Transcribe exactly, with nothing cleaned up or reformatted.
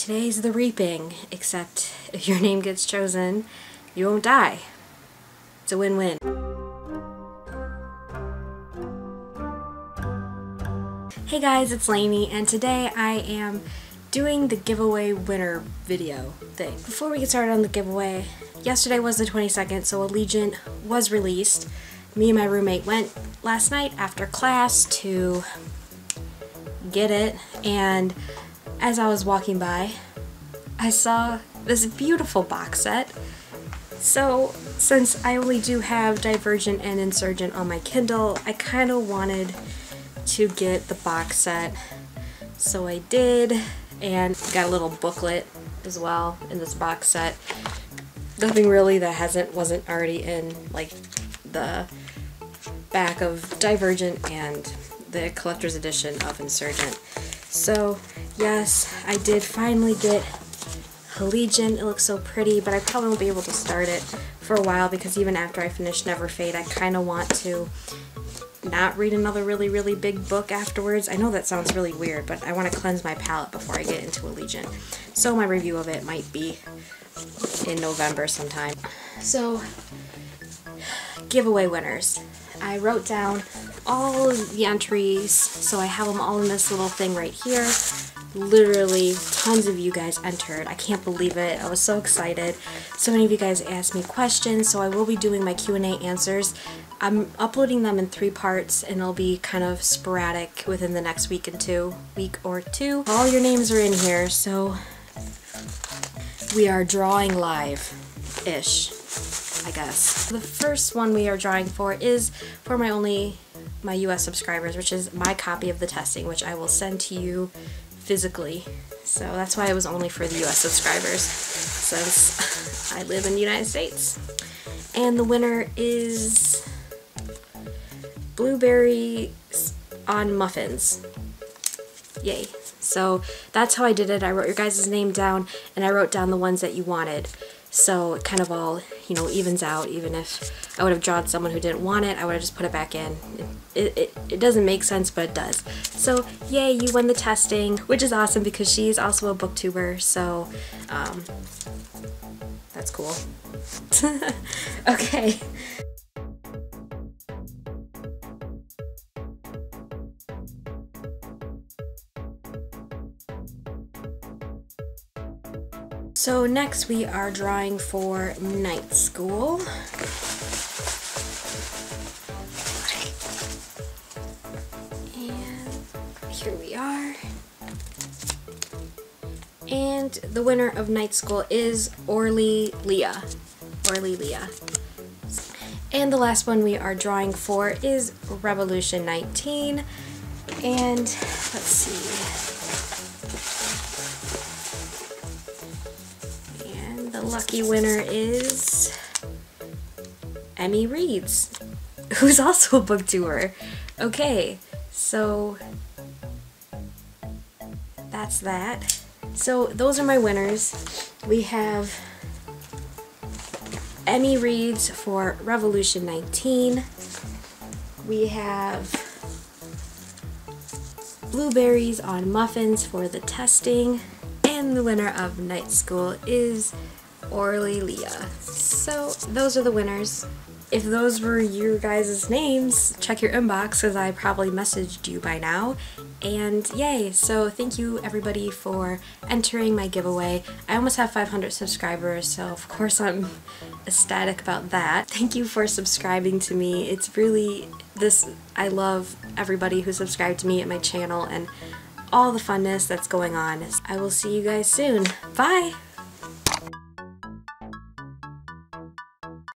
today's the reaping, except if your name gets chosen, you won't die. It's a win-win. Hey guys, it's Lainey, and today I am doing the giveaway winner video thing. Before we get started on the giveaway, yesterday was the twenty-second, so Allegiant was released. Me and my roommate went last night after class to get it, and as I was walking by, I saw this beautiful box set. So since I only do have Divergent and Insurgent on my Kindle, I kind of wanted to get the box set, so I did, and got a little booklet as well in this box set. Nothing really that hasn't wasn't already in like the back of Divergent and the collector's edition of Insurgent. So yes, I did finally get Allegiant. It looks so pretty, but I probably won't be able to start it for a while because even after I finish Never Fade, I kind of want to not read another really, really big book afterwards. I know that sounds really weird, but I want to cleanse my palette before I get into Allegiant. So my review of it might be in November sometime. So, giveaway winners. I wrote down all of the entries, so I have them all in this little thing right here. Literally tons of you guys entered. I can't believe it. I was so excited. So many of you guys asked me questions, so I will be doing my Q and A answers. I'm uploading them in three parts, and it'll be kind of sporadic within the next week and two, week or two. All your names are in here, so we are drawing live-ish, I guess. The first one we are drawing for is for my only, my U S subscribers, which is my copy of The Testing, which I will send to you physically. So that's why it was only for the U S subscribers, since I live in the United States. And the winner is blueberries on muffins. Yay. So that's how I did it. I wrote your guys' name down, and I wrote down the ones that you wanted. So it kind of all, you know, evens out. Even if I would have drawn someone who didn't want it, I would have just put it back in. It, it, it doesn't make sense, but it does. So yay, you won The Testing, which is awesome because she's also a booktuber, so um, that's cool. Okay. So next we are drawing for Night School. And here we are. And the winner of Night School is Orli Leah. Orli Leah. And the last one we are drawing for is Revolution nineteen. And let's see. The lucky winner is emmyreads, who's also a booktuber. Okay, so that's that. So those are my winners. We have emmyreads for Revolution nineteen. We have blueberries on muffins for The Testing. And the winner of Night School is orli Leah. So those are the winners. If those were your guys' names, check your inbox because I probably messaged you by now. And yay! So thank you everybody for entering my giveaway. I almost have five hundred subscribers, so of course I'm ecstatic about that. Thank you for subscribing to me. It's really this, I love everybody who subscribed to me at my channel and all the funness that's going on. I will see you guys soon. Bye!